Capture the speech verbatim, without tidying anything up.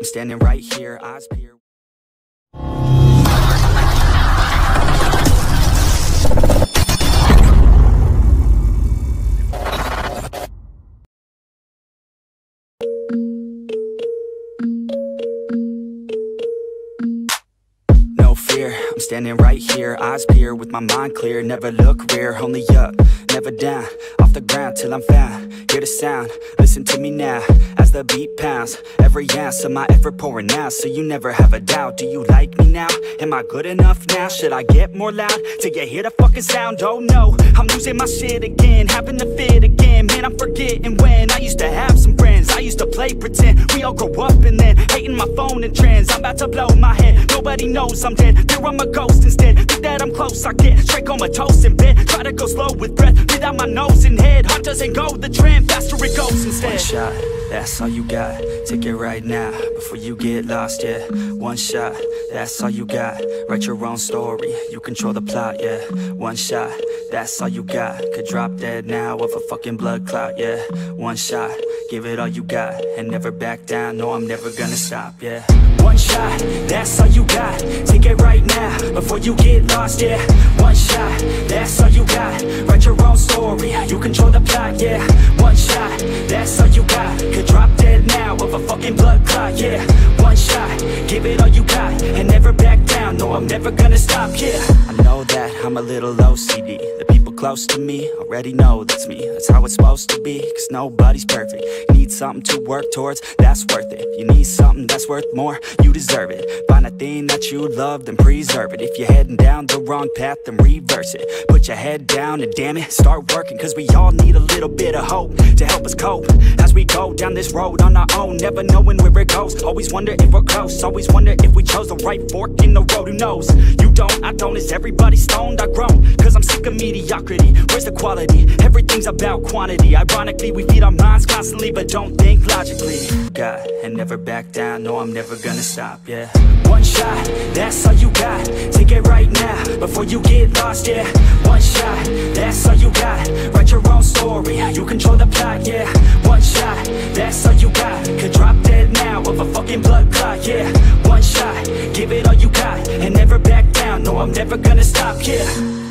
I'm standing right here, eyes peer. No fear, I'm standing right here, eyes peer, with my mind clear, never look rear, only up, never down, off the ground till I'm found. Hear the sound, listen to me now, as the beat pounds. Every ounce of my effort pouring out, so you never have a doubt. Do you like me now? Am I good enough now? Should I get more loud till you hear the fucking sound? Oh no, I'm losing my shit again, having the fit again. Man, I'm forgetting when I used to have some friends. I used to play pretend, we all grow up and then hating my phone and trends. I'm about to blow my head, nobody knows I'm dead. There I'm a ghost instead, think that I'm close, I get straight comatose in bed. Try to go slow with breath, without my nose and head. Heart doesn't go the trend, faster it goes instead. One shot, that's all you got, take it right now, before you get lost, yeah. One shot, that's all you got, write your own story, you control the plot, yeah. One shot, that's all you got, could drop dead now of a fucking blood clot, yeah. One shot, give it all you got, and never back down, no I'm never gonna stop, yeah. One shot, that's all you got, take it right now, before you get lost, yeah. One shot, that's all you got, write your own story, you control the plot, yeah. One shot, that's all you got, could drop dead now of a fucking blood clot, yeah. One shot, give it all you got, and never back down, no I'm never gonna stop, yeah. I know that I'm a little O C D, the people close to me already know that's me. That's how it's supposed to be, cause nobody's perfect. Need something to work towards, that's worth it. If you need something that's worth more, you deserve it. Find a thing that you love, then preserve it. If you're heading down the wrong path, then reverse it. Put your head down and damn it, start working. Cause we all need a little bit of hope to help us cope as we go down this road on our own, never knowing where it goes. Always wonder if we're close, always wonder if we chose the right fork in the road. Who knows? You don't, I don't, is everybody stoned? I groan, cause I'm sick of mediocrity. Where's the quality? Everything's about quantity. Ironically, we feed our minds constantly, but don't think logically. God, and never back down, no I'm never gonna stop, yeah. One shot, that's all you got, take it right now, before you get lost, yeah. One shot, that's all you got, write your own story, you control the plot, yeah. One shot, that's all you got, could drop dead now of a fucking blood clot, yeah. One shot, give it all you got, and never back down, no I'm never gonna stop, yeah.